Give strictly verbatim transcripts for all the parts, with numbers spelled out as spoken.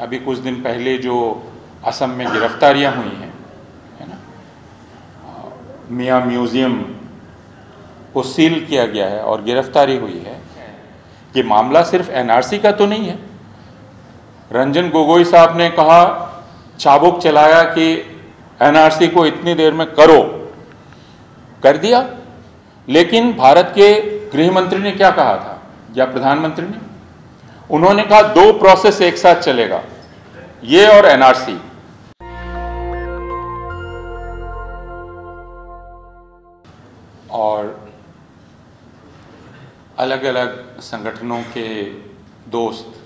अभी कुछ दिन पहले जो असम में गिरफ्तारियां हुई हैं, है ना, मिया म्यूज़ियम को सील किया गया है और गिरफ्तारी हुई है। ये मामला सिर्फ एन आर सी का तो नहीं है। रंजन गोगोई साहब ने कहा, चाबुक चलाया कि एन आर सी को इतनी देर में करो, कर दिया। लेकिन भारत के गृह मंत्री ने क्या कहा था, या प्रधानमंत्री ने? उन्होंने कहा दो प्रोसेस एक साथ चलेगा, ये और एन आर सी। और अलग अलग संगठनों के दोस्त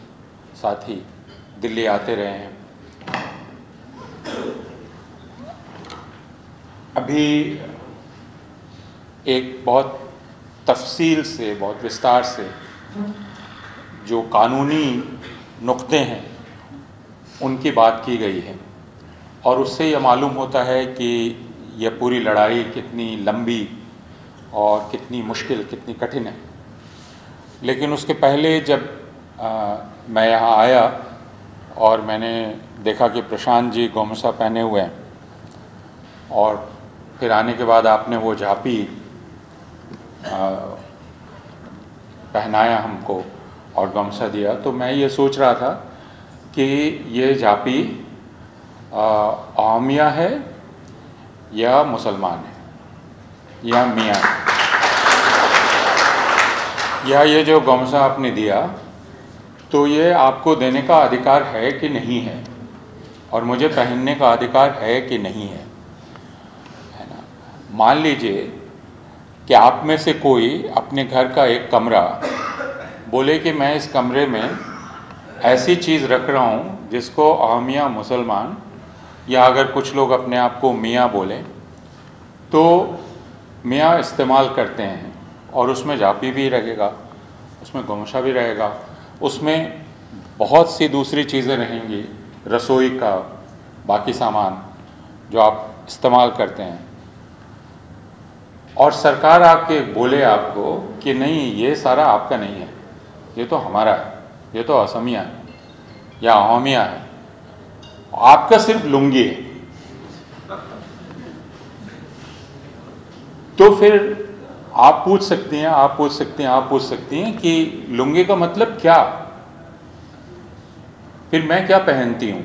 साथी दिल्ली आते रहे हैं। अभी एक बहुत तफसील से, बहुत विस्तार से जो कानूनी नुक्ते हैं उनकी बात की गई है, और उससे यह मालूम होता है कि यह पूरी लड़ाई कितनी लंबी और कितनी मुश्किल, कितनी कठिन है। लेकिन उसके पहले जब आ, मैं यहाँ आया और मैंने देखा कि प्रशांत जी गोमसा पहने हुए हैं, और फिर आने के बाद आपने वो झापी आ, पहनाया हमको और गमछा दिया, तो मैं ये सोच रहा था कि ये झापी अहमिया है या मुसलमान है या मियाँ या ये जो गमछा आपने दिया, तो ये आपको देने का अधिकार है कि नहीं है और मुझे पहनने का अधिकार है कि नहीं है, है ना। मान लीजिए कि आप में से कोई अपने घर का एक कमरा बोले कि मैं इस कमरे में ऐसी चीज़ रख रहा हूँ जिसको अहमिया मुसलमान, या अगर कुछ लोग अपने आप को मियाँ बोले तो मियाँ इस्तेमाल करते हैं, और उसमें झापी भी रहेगा, उसमें गमछा भी रहेगा, उसमें बहुत सी दूसरी चीज़ें रहेंगी, रसोई का बाकी सामान जो आप इस्तेमाल करते हैं। और सरकार आके बोले आपको कि नहीं, ये सारा आपका नहीं है, ये तो हमारा है, ये तो असमिया है या अहोमिया है, आपका सिर्फ लुंगी है। तो फिर आप पूछ सकती हैं, आप पूछ सकती हैं, आप पूछ सकती हैं कि लुंगी का मतलब क्या, फिर मैं क्या पहनती हूँ?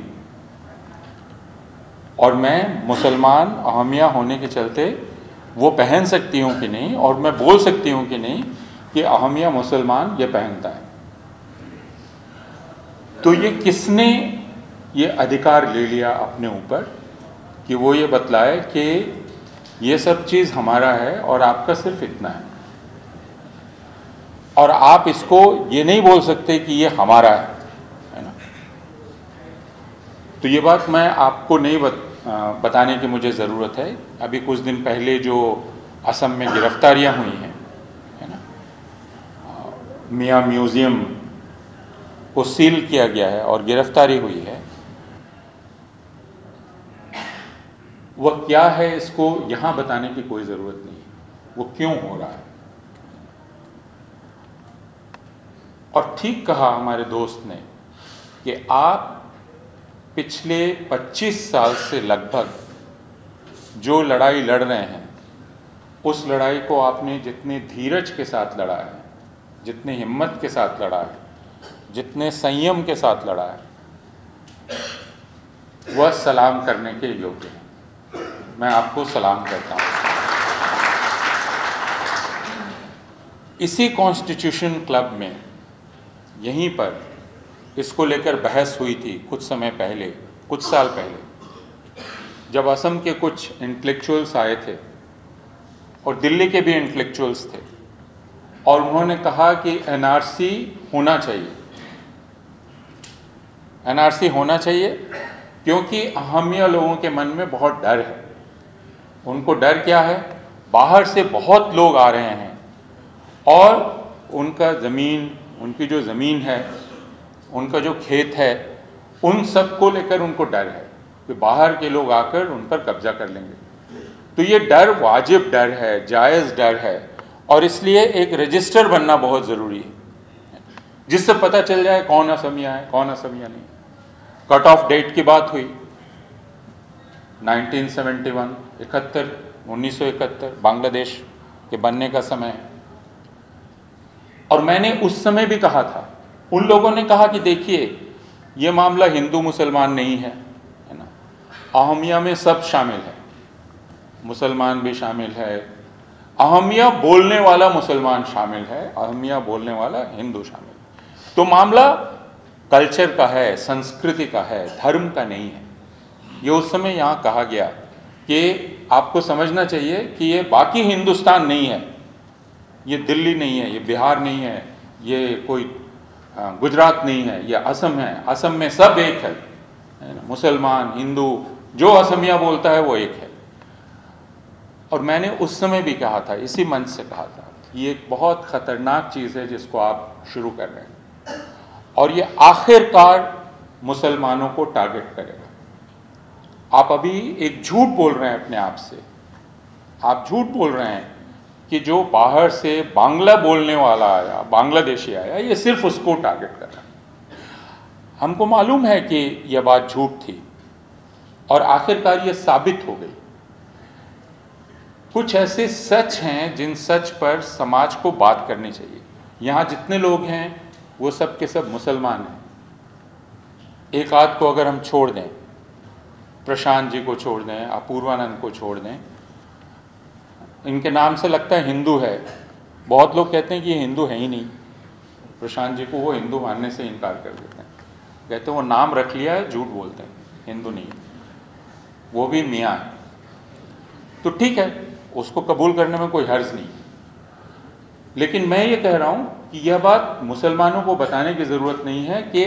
और मैं मुसलमान अहोमिया होने के चलते वो पहन सकती हूँ कि नहीं, और मैं बोल सकती हूँ कि नहीं कि अहमिया मुसलमान ये पहनता है। तो ये किसने ये अधिकार ले लिया अपने ऊपर कि वो ये बतलाए कि ये सब चीज़ हमारा है और आपका सिर्फ इतना है, और आप इसको ये नहीं बोल सकते कि ये हमारा है, है ना। तो ये बात मैं आपको नहीं बत, आ, बताने की मुझे ज़रूरत है। अभी कुछ दिन पहले जो असम में गिरफ्तारियां हुई हैं, मिया म्यूज़ियम को सील किया गया है और गिरफ्तारी हुई है, वह क्या है इसको यहाँ बताने की कोई ज़रूरत नहीं है, वो क्यों हो रहा है। और ठीक कहा हमारे दोस्त ने कि आप पिछले पच्चीस साल से लगभग जो लड़ाई लड़ रहे हैं, उस लड़ाई को आपने जितने धीरज के साथ लड़ा है, जितने हिम्मत के साथ लड़ा है, जितने संयम के साथ लड़ा है, वह सलाम करने के योग्य है। मैं आपको सलाम करता हूँ। इसी कॉन्स्टिट्यूशन क्लब में यहीं पर इसको लेकर बहस हुई थी कुछ समय पहले, कुछ साल पहले, जब असम के कुछ इंटेलेक्चुअल्स आए थे और दिल्ली के भी इंटेलेक्चुअल्स थे, और उन्होंने कहा कि एन आर सी होना चाहिए, एन आर सी होना चाहिए, क्योंकि अहमिया लोगों के मन में बहुत डर है। उनको डर क्या है? बाहर से बहुत लोग आ रहे हैं और उनका ज़मीन, उनकी जो ज़मीन है, उनका जो खेत है, उन सब को लेकर उनको डर है कि बाहर के लोग आकर उन पर कब्जा कर लेंगे। तो ये डर वाजिब डर है, जायज़ डर है, और इसलिए एक रजिस्टर बनना बहुत ज़रूरी है, जिससे पता चल जाए कौन असमिया है, कौन असमिया नहीं। कट ऑफ डेट की बात हुई नाइनटीन सेवेंटी वन, इकहत्तर, उन्नीस सौ इकहत्तर बांग्लादेश के बनने का समय। और मैंने उस समय भी कहा था, उन लोगों ने कहा कि देखिए ये मामला हिंदू मुसलमान नहीं है, है ना, अहोमिया में सब शामिल है, मुसलमान भी शामिल है, अहोमिया बोलने वाला मुसलमान शामिल है, अहोमिया बोलने वाला हिंदू शामिल है। तो मामला कल्चर का है, संस्कृति का है, धर्म का नहीं है। ये उस समय यहाँ कहा गया कि आपको समझना चाहिए कि ये बाकी हिंदुस्तान नहीं है, ये दिल्ली नहीं है, ये बिहार नहीं है, ये कोई गुजरात नहीं है, ये असम है। असम में सब एक है, मुसलमान हिंदू, जो असमिया बोलता है वो एक है। और मैंने उस समय भी कहा था, इसी मंच से कहा था, ये एक बहुत खतरनाक चीज़ है जिसको आप शुरू कर रहे हैं और ये आखिरकार मुसलमानों को टारगेट करेगा। आप अभी एक झूठ बोल रहे हैं अपने आप से, आप झूठ बोल रहे हैं कि जो बाहर से बांग्ला बोलने वाला आया, बांग्लादेशी आया, ये सिर्फ उसको टारगेट कर रहा है। हमको मालूम है कि यह बात झूठ थी और आखिरकार ये साबित हो गई। कुछ ऐसे सच हैं जिन सच पर समाज को बात करनी चाहिए। यहाँ जितने लोग हैं वो सब के सब मुसलमान हैं। एक आध को अगर हम छोड़ दें, प्रशांत जी को छोड़ दें, अपूर्वानंद को छोड़ दें, इनके नाम से लगता है हिंदू है। बहुत लोग कहते हैं कि ये हिंदू है ही नहीं, प्रशांत जी को वो हिंदू मानने से इनकार कर देते हैं, कहते हैं वो नाम रख लिया है, झूठ बोलते हैं, हिंदू नहीं है। वो भी मियाँ है, तो ठीक है, उसको कबूल करने में कोई हर्ज नहीं है। लेकिन मैं ये कह रहा हूँ कि यह बात मुसलमानों को बताने की ज़रूरत नहीं है कि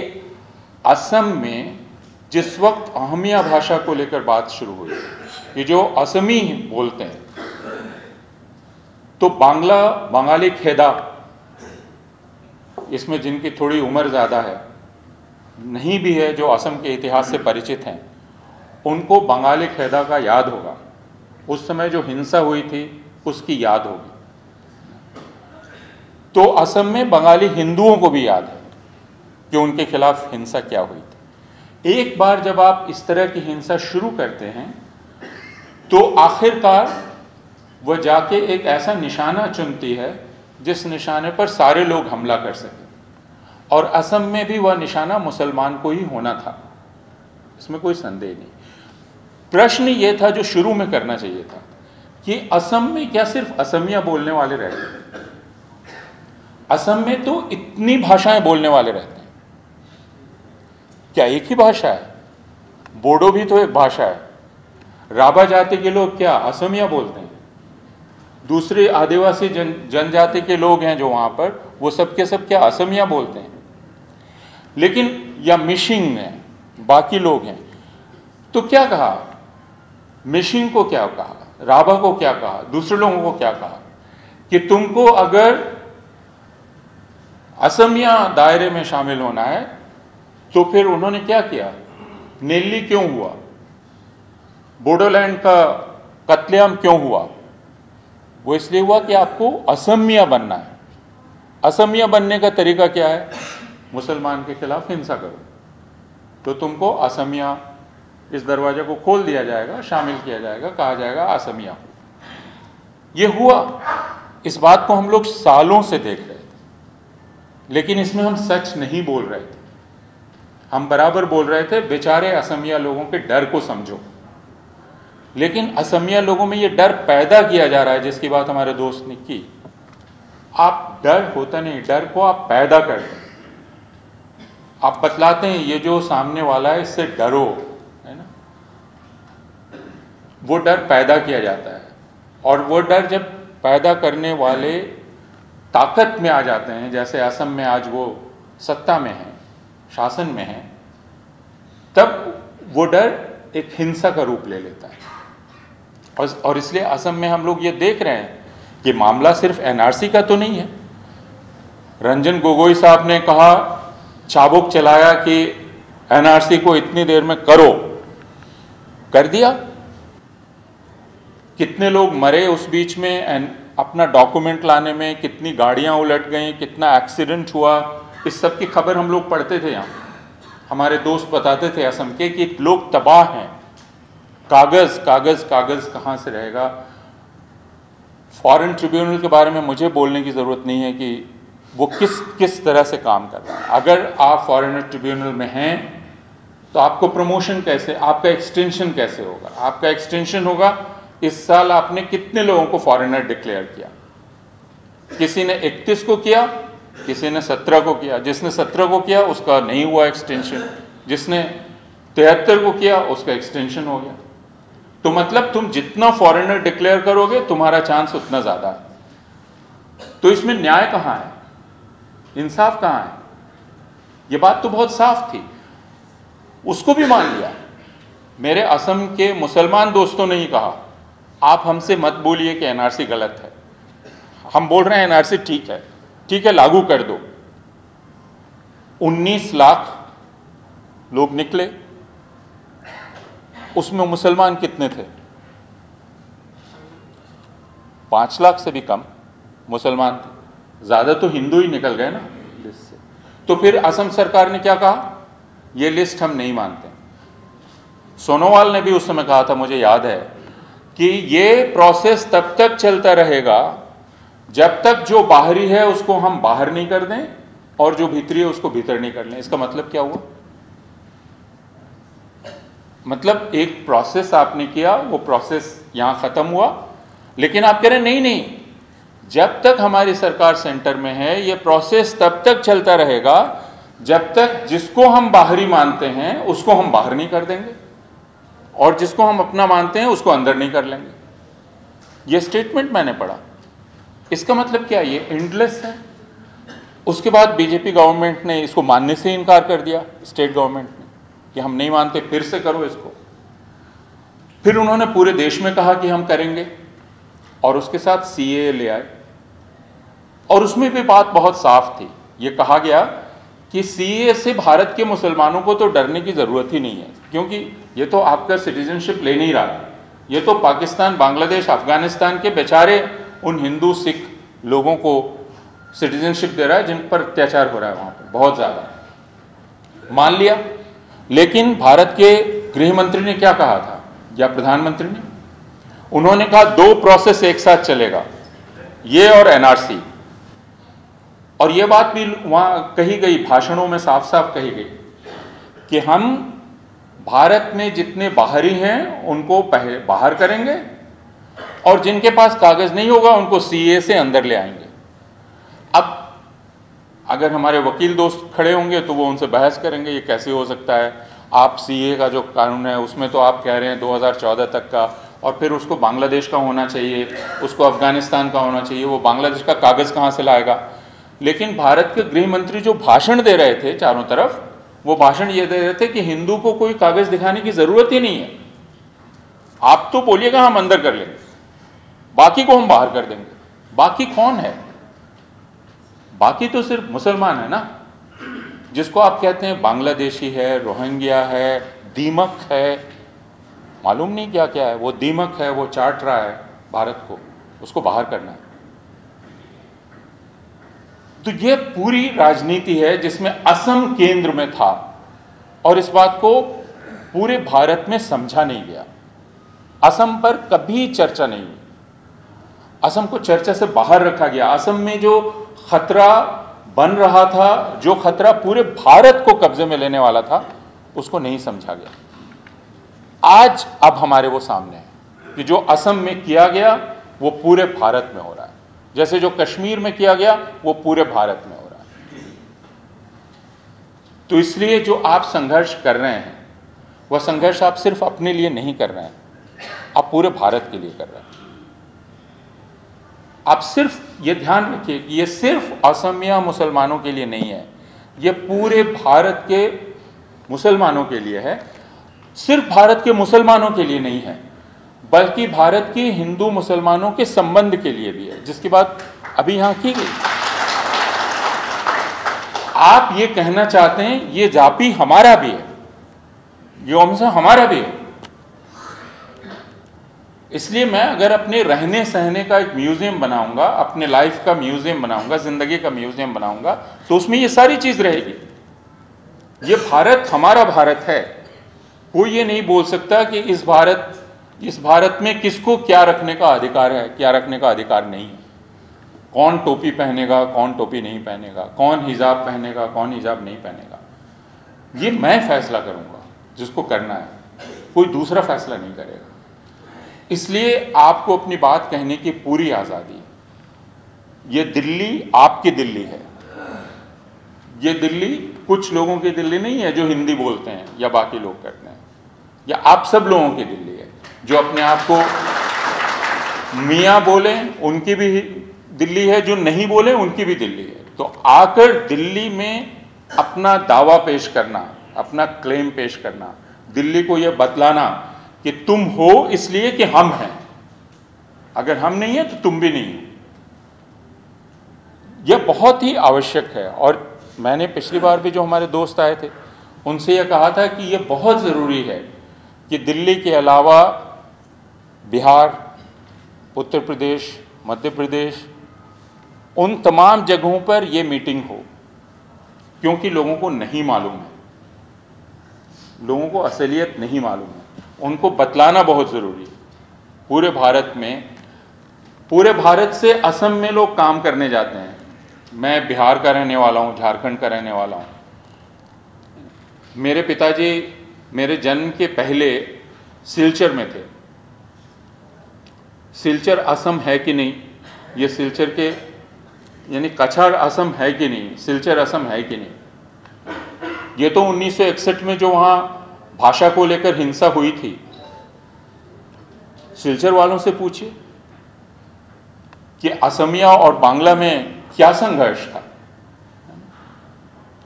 असम में जिस वक्त अहमिया भाषा को लेकर बात शुरू हुई कि जो असमी बोलते हैं, तो बांग्ला बंगाली खेदा, इसमें जिनकी थोड़ी उम्र ज़्यादा है, नहीं भी है, जो असम के इतिहास से परिचित हैं, उनको बंगाली खेदा का याद होगा। उस समय जो हिंसा हुई थी उसकी याद होगी। तो असम में बंगाली हिंदुओं को भी याद है कि उनके खिलाफ हिंसा क्या हुई थी। एक बार जब आप इस तरह की हिंसा शुरू करते हैं तो आखिरकार वह जाके एक ऐसा निशाना चुनती है जिस निशाने पर सारे लोग हमला कर सकें। और असम में भी वह निशाना मुसलमान को ही होना था, इसमें कोई संदेह नहीं। प्रश्न ये था जो शुरू में करना चाहिए था कि असम में क्या सिर्फ असमिया बोलने वाले रह गए? असम में तो इतनी भाषाएं बोलने वाले रहते हैं, क्या एक ही भाषा है? बोडो भी तो एक भाषा है। राभा जाति के लोग क्या असमिया बोलते हैं? दूसरे आदिवासी जन जनजाति के लोग हैं जो वहाँ पर, वो सब के सब क्या असमिया बोलते हैं? लेकिन या मिशिंग में बाकी लोग हैं, तो क्या कहा? मिशिंग को क्या कहा? राभा को क्या कहा? दूसरे लोगों को क्या कहा? कि तुमको अगर असमिया दायरे में शामिल होना है तो फिर उन्होंने क्या किया? नेल्ली क्यों हुआ? बोडोलैंड का कत्लेआम क्यों हुआ? वो इसलिए हुआ कि आपको असमिया बनना है। असमिया बनने का तरीका क्या है? मुसलमान के खिलाफ हिंसा करो, तो तुमको असमिया, इस दरवाजे को खोल दिया जाएगा, शामिल किया जाएगा, कहा जाएगा असमिया। ये हुआ, इस बात को हम लोग सालों से देख रहे हैं, लेकिन इसमें हम सच नहीं बोल रहे थे। हम बराबर बोल रहे थे बेचारे असमिया लोगों के डर को समझो, लेकिन असमिया लोगों में ये डर पैदा किया जा रहा है जिसकी बात हमारे दोस्त ने की। आप डर होता नहीं, डर को आप पैदा करते हैं, आप बतलाते हैं ये जो सामने वाला है इससे डरो, है ना। वो डर पैदा किया जाता है और वो डर जब पैदा करने वाले ताकत में आ जाते हैं, जैसे असम में आज वो सत्ता में है, शासन में है, तब वो डर एक हिंसा का रूप ले लेता है। और और इसलिए असम में हम लोग ये देख रहे हैं कि मामला सिर्फ एन आर सी का तो नहीं है। रंजन गोगोई साहब ने कहा, चाबुक चलाया कि एन आर सी को इतनी देर में करो, कर दिया। कितने लोग मरे उस बीच में, अपना डॉक्यूमेंट लाने में कितनी गाड़ियां उलट गई, कितना एक्सीडेंट हुआ, इस सब की खबर हम लोग पढ़ते थे यहाँ। हमारे दोस्त बताते थे असम के कि लोग तबाह हैं, कागज़ कागज़ कागज़ कहाँ से रहेगा। फॉरेन ट्रिब्यूनल के बारे में मुझे बोलने की ज़रूरत नहीं है कि वो किस किस तरह से काम कर रहा है। अगर आप फॉरेन ट्रिब्यूनल में हैं तो आपको प्रमोशन कैसे, आपका एक्सटेंशन कैसे होगा, आपका एक्सटेंशन होगा इस साल आपने कितने लोगों को फॉरेनर डिक्लेयर किया। किसी ने इकतीस को किया, किसी ने सत्रह को किया। जिसने सत्रह को किया उसका नहीं हुआ एक्सटेंशन, जिसने तिहत्तर को किया उसका एक्सटेंशन हो गया। तो मतलब तुम जितना फॉरेनर डिक्लेयर करोगे तुम्हारा चांस उतना ज़्यादा है। तो इसमें न्याय कहाँ है, इंसाफ कहाँ है। ये बात तो बहुत साफ थी, उसको भी मान लिया। मेरे असम के मुसलमान दोस्तों ने ही कहा आप हमसे मत बोलिए कि एनआरसी गलत है, हम बोल रहे हैं एनआरसी ठीक है, ठीक है लागू कर दो। उन्नीस लाख लोग निकले, उसमें मुसलमान कितने थे, पाँच लाख से भी कम मुसलमान थे, ज़्यादा तो हिंदू ही निकल गए ना लिस्ट से। तो फिर असम सरकार ने क्या कहा, ये लिस्ट हम नहीं मानते। सोनोवाल ने भी उस समय कहा था, मुझे याद है, कि ये प्रोसेस तब तक चलता रहेगा जब तक जो बाहरी है उसको हम बाहर नहीं कर दें और जो भीतरी है उसको भीतर नहीं कर लें। इसका मतलब क्या हुआ, मतलब एक प्रोसेस आपने किया, वो प्रोसेस यहाँ ख़त्म हुआ। लेकिन आप कह रहे नहीं नहीं, जब तक हमारी सरकार सेंटर में है ये प्रोसेस तब तक चलता रहेगा जब तक जिसको हम बाहरी मानते हैं उसको हम बाहर नहीं कर देंगे और जिसको हम अपना मानते हैं उसको अंदर नहीं कर लेंगे। ये स्टेटमेंट मैंने पढ़ा। इसका मतलब क्या, ये एंडलेस है। उसके बाद बीजेपी गवर्नमेंट ने इसको मानने से इनकार कर दिया, स्टेट गवर्नमेंट ने, कि हम नहीं मानते, फिर से करो इसको। फिर उन्होंने पूरे देश में कहा कि हम करेंगे और उसके साथ सीएए ले आए। और उसमें भी बात बहुत साफ थी, ये कहा गया कि सीएए से भारत के मुसलमानों को तो डरने की ज़रूरत ही नहीं है क्योंकि ये तो आपका सिटीजनशिप ले नहीं रहा, ये तो पाकिस्तान, बांग्लादेश, अफगानिस्तान के बेचारे उन हिंदू सिख लोगों को सिटीजनशिप दे रहा है जिन पर अत्याचार हो रहा है वहाँ पर बहुत ज़्यादा। मान लिया। लेकिन भारत के गृह मंत्री ने क्या कहा था, या प्रधानमंत्री ने, उन्होंने कहा दो प्रोसेस एक साथ चलेगा, ये और एनआरसी। और ये बात भी वहाँ कही गई, भाषणों में साफ साफ कही गई कि हम भारत में जितने बाहरी हैं उनको पहले बाहर करेंगे और जिनके पास कागज़ नहीं होगा उनको सीए से अंदर ले आएंगे। अब अगर हमारे वकील दोस्त खड़े होंगे तो वो उनसे बहस करेंगे, ये कैसे हो सकता है, आप सीए का जो कानून है उसमें तो आप कह रहे हैं दो हज़ार चौदह तक का, और फिर उसको बांग्लादेश का होना चाहिए, उसको अफगानिस्तान का होना चाहिए, वो बांग्लादेश का कागज़ कहाँ से लाएगा। लेकिन भारत के गृह मंत्री जो भाषण दे रहे थे चारों तरफ, वो भाषण ये दे रहे थे कि हिंदू को कोई कागज़ दिखाने की ज़रूरत ही नहीं है, आप तो बोलिएगा हम अंदर कर लेंगे, बाकी को हम बाहर कर देंगे। बाकी कौन है, बाकी तो सिर्फ मुसलमान है ना, जिसको आप कहते हैं बांग्लादेशी है, रोहिंग्या है, दीमक है, मालूम नहीं क्या क्या है, वो दीमक है, वो चाट रहा है भारत को, उसको बाहर करना है। तो ये पूरी राजनीति है जिसमें असम केंद्र में था और इस बात को पूरे भारत में समझा नहीं गया। असम पर कभी चर्चा नहीं हुई, असम को चर्चा से बाहर रखा गया। असम में जो खतरा बन रहा था, जो खतरा पूरे भारत को कब्जे में लेने वाला था, उसको नहीं समझा गया। आज अब हमारे वो सामने है कि जो असम में किया गया वो पूरे भारत में हो रहा है, जैसे जो कश्मीर में किया गया वो पूरे भारत में हो रहा है। तो इसलिए जो आप संघर्ष कर रहे हैं वह संघर्ष आप सिर्फ अपने लिए नहीं कर रहे हैं, आप पूरे भारत के लिए कर रहे हैं। आप सिर्फ ये ध्यान रखिए कि ये सिर्फ असम या मुसलमानों के लिए नहीं है, ये पूरे भारत के मुसलमानों के लिए है। सिर्फ भारत के मुसलमानों के लिए नहीं है बल्कि भारत की हिंदू मुसलमानों के संबंध के लिए भी है, जिसकी बात अभी यहाँ की गई। आप ये कहना चाहते हैं ये जापी हमारा भी है, ये ओमसा हमारा भी है। इसलिए मैं अगर अपने रहने सहने का एक म्यूज़ियम बनाऊंगा, अपने लाइफ का म्यूज़ियम बनाऊंगा, ज़िंदगी का म्यूज़ियम बनाऊंगा, तो उसमें ये सारी चीज़ रहेगी। ये भारत हमारा भारत है, वो ये नहीं बोल सकता कि इस भारत इस भारत में किसको क्या रखने का अधिकार है, क्या रखने का अधिकार नहीं है, कौन टोपी पहनेगा, कौन टोपी नहीं पहनेगा, कौन हिजाब पहनेगा, कौन हिजाब नहीं पहनेगा। ये मैं फैसला करूँगा जिसको करना है, कोई दूसरा फैसला नहीं करेगा। इसलिए आपको अपनी बात कहने की पूरी आज़ादी। ये दिल्ली आपकी दिल्ली है, ये दिल्ली कुछ लोगों की दिल्ली नहीं है जो हिंदी बोलते हैं या बाकी लोग करते हैं, या आप सब लोगों की दिल्ली है। जो अपने आप को मियाँ बोले उनकी भी दिल्ली है, जो नहीं बोले उनकी भी दिल्ली है। तो आकर दिल्ली में अपना दावा पेश करना, अपना क्लेम पेश करना, दिल्ली को यह बतलाना कि तुम हो इसलिए कि हम हैं, अगर हम नहीं हैं तो तुम भी नहीं हो, यह बहुत ही आवश्यक है। और मैंने पिछली बार भी जो हमारे दोस्त आए थे उनसे यह कहा था कि यह बहुत ज़रूरी है कि दिल्ली के अलावा बिहार, उत्तर प्रदेश, मध्य प्रदेश, उन तमाम जगहों पर ये मीटिंग हो, क्योंकि लोगों को नहीं मालूम है, लोगों को असलियत नहीं मालूम है, उनको बतलाना बहुत ज़रूरी है। पूरे भारत में, पूरे भारत से असम में लोग काम करने जाते हैं। मैं बिहार का रहने वाला हूँ, झारखंड का रहने वाला हूँ। मेरे पिताजी मेरे जन्म के पहले सिलचर में थे। सिलचर असम है कि नहीं, ये सिलचर के यानी कछार असम है कि नहीं, सिलचर असम है कि नहीं, ये तो उन्नीस सौ इकसठ में जो वहाँ भाषा को लेकर हिंसा हुई थी, सिलचर वालों से पूछिए कि असमिया और बांग्ला में क्या संघर्ष था,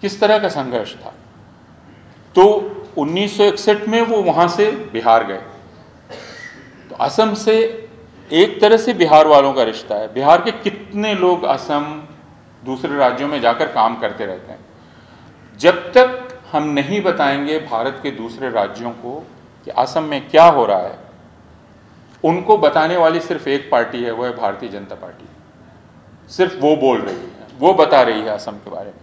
किस तरह का संघर्ष था। तो उन्नीस सौ इकसठ में वो वहाँ से बिहार गए। तो असम से एक तरह से बिहार वालों का रिश्ता है। बिहार के कितने लोग असम, दूसरे राज्यों में जाकर काम करते रहते हैं। जब तक हम नहीं बताएंगे भारत के दूसरे राज्यों को कि असम में क्या हो रहा है, उनको बताने वाली सिर्फ एक पार्टी है, वो है भारतीय जनता पार्टी। सिर्फ वो बोल रही है, वो बता रही है असम के बारे में,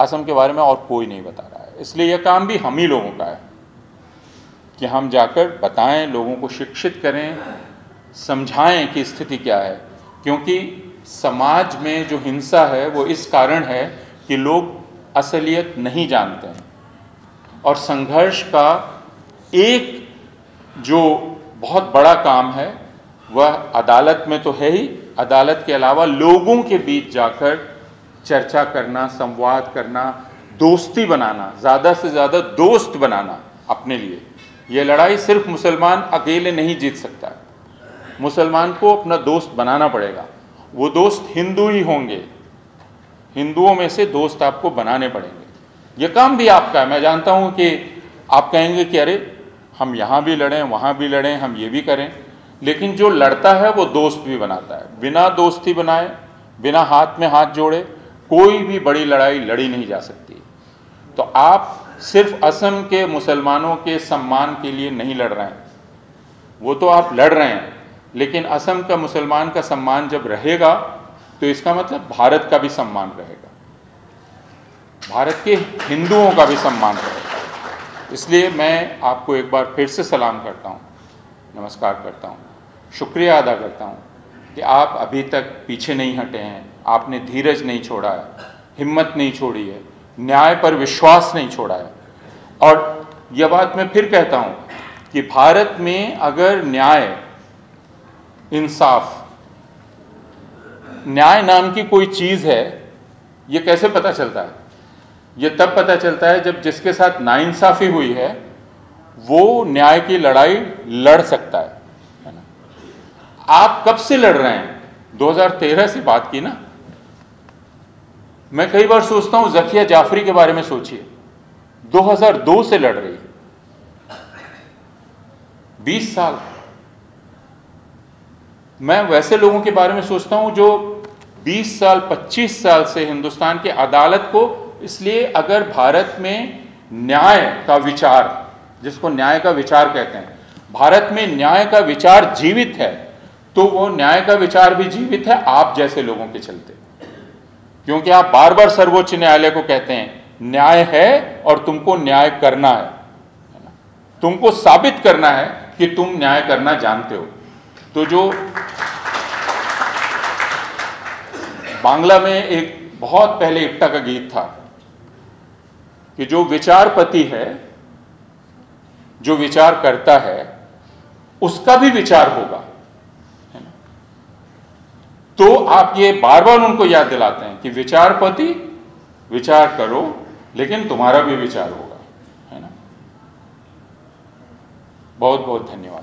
असम के बारे में और कोई नहीं बता रहा है। इसलिए यह काम भी हम ही लोगों का है कि हम जाकर बताएं, लोगों को शिक्षित करें, समझाएं कि स्थिति क्या है। क्योंकि समाज में जो हिंसा है वो इस कारण है कि लोग असलियत नहीं जानते हैं। और संघर्ष का एक जो बहुत बड़ा काम है वह अदालत में तो है ही, अदालत के अलावा लोगों के बीच जाकर चर्चा करना, संवाद करना, दोस्ती बनाना, ज़्यादा से ज़्यादा दोस्त बनाना अपने लिए। ये लड़ाई सिर्फ मुसलमान अकेले नहीं जीत सकता, मुसलमान को अपना दोस्त बनाना पड़ेगा। वो दोस्त हिंदू ही होंगे, हिंदुओं में से दोस्त आपको बनाने पड़ेंगे। ये काम भी आपका है। मैं जानता हूँ कि आप कहेंगे कि अरे हम यहाँ भी लड़ें, वहाँ भी लड़ें, हम ये भी करें, लेकिन जो लड़ता है वो दोस्त भी बनाता है। बिना दोस्ती बनाए, बिना हाथ में हाथ जोड़े कोई भी बड़ी लड़ाई लड़ी नहीं जा सकती। तो आप सिर्फ असम के मुसलमानों के सम्मान के लिए नहीं लड़ रहे हैं, वो तो आप लड़ रहे हैं, लेकिन असम का मुसलमान का सम्मान जब रहेगा तो इसका मतलब भारत का भी सम्मान रहेगा, भारत के हिंदुओं का भी सम्मान रहेगा। इसलिए मैं आपको एक बार फिर से सलाम करता हूँ, नमस्कार करता हूँ, शुक्रिया अदा करता हूँ कि आप अभी तक पीछे नहीं हटे हैं, आपने धीरज नहीं छोड़ा है, हिम्मत नहीं छोड़ी है, न्याय पर विश्वास नहीं छोड़ा है। और यह बात मैं फिर कहता हूँ कि भारत में अगर न्याय, इंसाफ, न्याय नाम की कोई चीज़ है, ये कैसे पता चलता है? ये तब पता चलता है जब जिसके साथ नाइंसाफ़ी हुई है वो न्याय की लड़ाई लड़ सकता है। आप कब से लड़ रहे हैं? दो हज़ार तेरह से बात की ना। मैं कई बार सोचता हूँ, ज़किया जाफरी के बारे में सोचिए, दो हज़ार दो से लड़ रही है, बीस साल। मैं वैसे लोगों के बारे में सोचता हूँ जो बीस साल, पच्चीस साल से हिंदुस्तान की अदालत को, इसलिए अगर भारत में न्याय का विचार, जिसको न्याय का विचार कहते हैं, भारत में न्याय का विचार जीवित है तो वो न्याय का विचार भी जीवित है आप जैसे लोगों के चलते। क्योंकि आप बार बार सर्वोच्च न्यायालय को कहते हैं न्याय है और तुमको न्याय करना है, तुमको साबित करना है कि तुम न्याय करना जानते हो। तो जो बांग्ला में एक बहुत पहले इप्टा का गीत था कि जो विचारपति है, जो विचार करता है, उसका भी विचार होगा, है ना। तो आप ये बार बार उनको याद दिलाते हैं कि विचारपति विचार करो, लेकिन तुम्हारा भी विचार होगा, है ना। बहुत बहुत धन्यवाद।